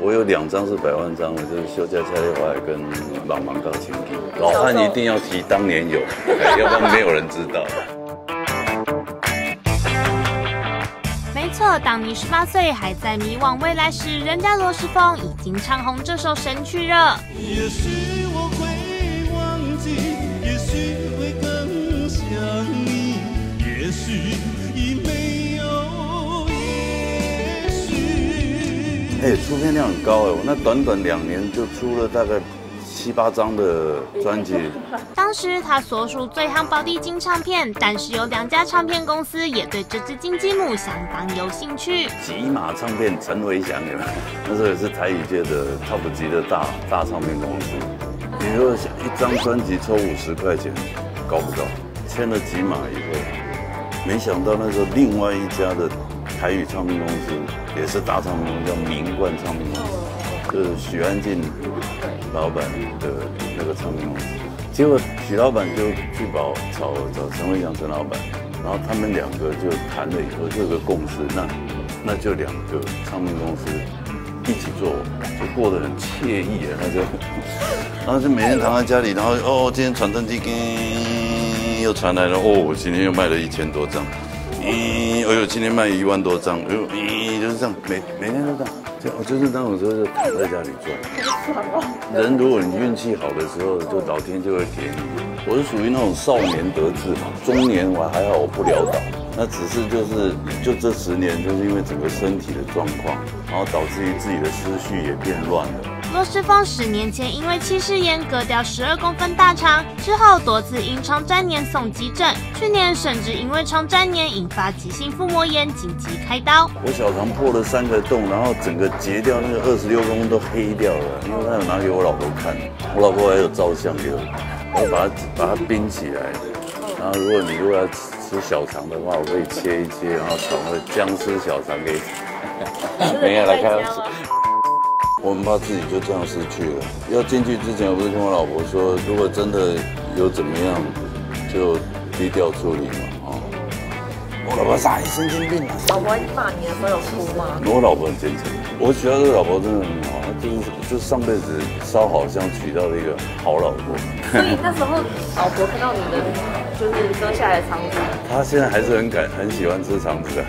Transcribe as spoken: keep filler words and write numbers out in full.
我有两张是百万张，我就是休假夏夜花海跟老芒高清底。老汉一定要提当年有，要不然没有人知道。没错，当你十八岁还在迷惘未来时，人家罗时丰已经唱红这首神曲了。也许我会忘记，也许会更想你，也许已没有也许。哎，出片量很高哎，我那短短两年就出了大概七八张的专辑。当时他所属最夯宝丽金唱片，但是有两家唱片公司也对这只金鸡母相当有兴趣。吉马唱片陈维祥有没有？那时候也是台语界的 top 级的大大唱片公司。你如果想一张专辑抽五十块钱，高不高？签了吉马以后，没想到那时候另外一家的台语唱片公司也是大唱片公司，叫名冠唱片公司。 就是许安静老板的那个唱片公司，结果许老板就去找找找陈维祥陈老板，然后他们两个就谈了以后就有个共识，那那就两个唱片公司一起做，就过得很惬意啊，那就，然后就每天躺在家里，然后哦今天传真机跟又传来了，哦我今天又卖了一千多张，咦，哎呦今天卖一万多张，哎呦咦就是这样，每每天都这样。 我就是那种时候就躺在家里做。人如果你运气好的时候，就老天就会给你。我是属于那种少年得志嘛，中年我还好，我不潦倒。那只是就是就这十年，就是因为整个身体的状况，然后导致于自己的思绪也变乱了。罗时丰十年前因为近视眼割掉十二公分大肠，之后多次因肠粘连送急诊，去年甚至因为肠粘连引发急性腹膜炎，紧急开刀。我小肠破了三个洞，然后整个。 截掉那个二十六公分都黑掉了，因为他有拿给我老婆看，我老婆还有照相给我，我把它把它冰起来，然后如果你如果要吃小肠的话，我可以切一切，然后炒个姜丝小肠给你。没有来看，我们怕自己就这样失去了。要进去之前，我不是跟我老婆说，如果真的有怎么样，就低调处理嘛。 我老婆啥？你神经病啊！老婆骂你的时候有哭吗？我老婆很虔诚，我娶到这个老婆真的很好，就是就是上辈子烧好香娶到了一个好老婆。所以那时候老婆看到你的就是割下来的肠子，她现在还是很感很喜欢吃肠子的。